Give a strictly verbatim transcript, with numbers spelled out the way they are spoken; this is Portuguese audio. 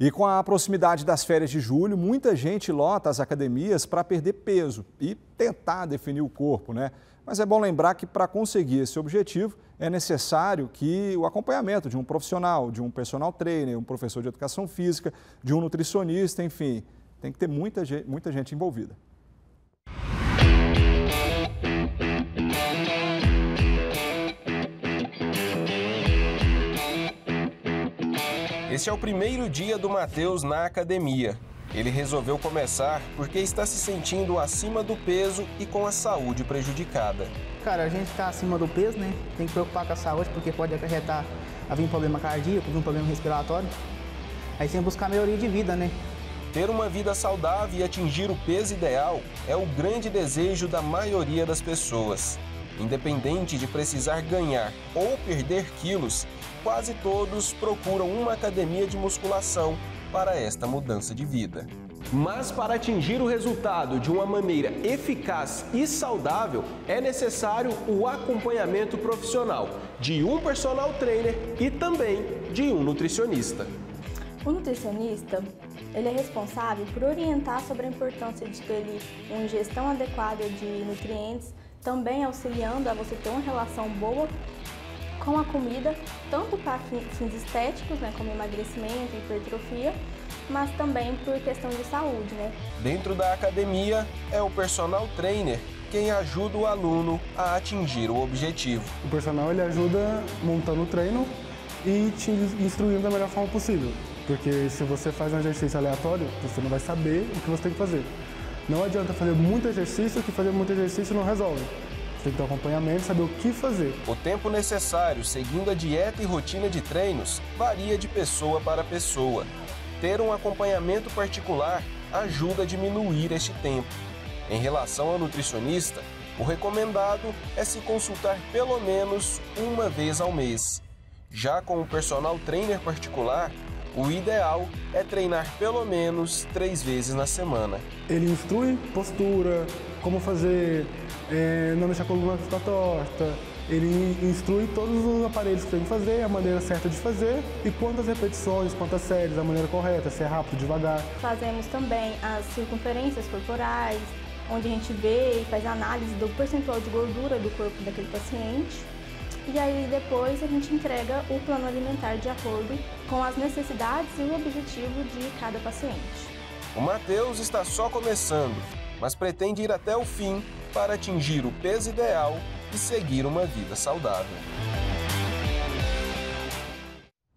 E com a proximidade das férias de julho, muita gente lota as academias para perder peso e tentar definir o corpo, né? Mas é bom lembrar que para conseguir esse objetivo é necessário que o acompanhamento de um profissional, de um personal trainer, um professor de educação física, de um nutricionista, enfim, tem que ter muita gente, muita gente envolvida. Este é o primeiro dia do Matheus na academia. Ele resolveu começar porque está se sentindo acima do peso e com a saúde prejudicada. Cara, a gente está acima do peso, né? Tem que preocupar com a saúde porque pode acarretar a vir um problema cardíaco, um problema respiratório. Aí tem que buscar melhoria de vida, né? Ter uma vida saudável e atingir o peso ideal é o grande desejo da maioria das pessoas. Independente de precisar ganhar ou perder quilos, quase todos procuram uma academia de musculação para esta mudança de vida. Mas para atingir o resultado de uma maneira eficaz e saudável, é necessário o acompanhamento profissional de um personal trainer e também de um nutricionista. O nutricionista, ele é responsável por orientar sobre a importância de ter uma ingestão adequada de nutrientes, também auxiliando a você ter uma relação boa com a comida, tanto para fins estéticos, né, como emagrecimento, hipertrofia, mas também por questão de saúde, né? Dentro da academia, é o personal trainer quem ajuda o aluno a atingir o objetivo. O personal, ele ajuda montando o treino e te instruindo da melhor forma possível, porque se você faz um exercício aleatório, você não vai saber o que você tem que fazer. Não adianta fazer muito exercício, que fazer muito exercício não resolve. Tem que ter acompanhamento, saber o que fazer. O tempo necessário seguindo a dieta e rotina de treinos varia de pessoa para pessoa. Ter um acompanhamento particular ajuda a diminuir este tempo. Em relação ao nutricionista, o recomendado é se consultar pelo menos uma vez ao mês. Já com o personal trainer particular, o ideal é treinar pelo menos três vezes na semana. Ele instrui postura, como fazer, é, não deixar a coluna ficar torta. Ele instrui todos os aparelhos que tem que fazer, a maneira certa de fazer e quantas repetições, quantas séries, a maneira correta, se é rápido, devagar. Fazemos também as circunferências corporais, onde a gente vê e faz análise do percentual de gordura do corpo daquele paciente. E aí depois a gente entrega o plano alimentar de acordo com as necessidades e o objetivo de cada paciente. O Matheus está só começando, mas pretende ir até o fim para atingir o peso ideal e seguir uma vida saudável.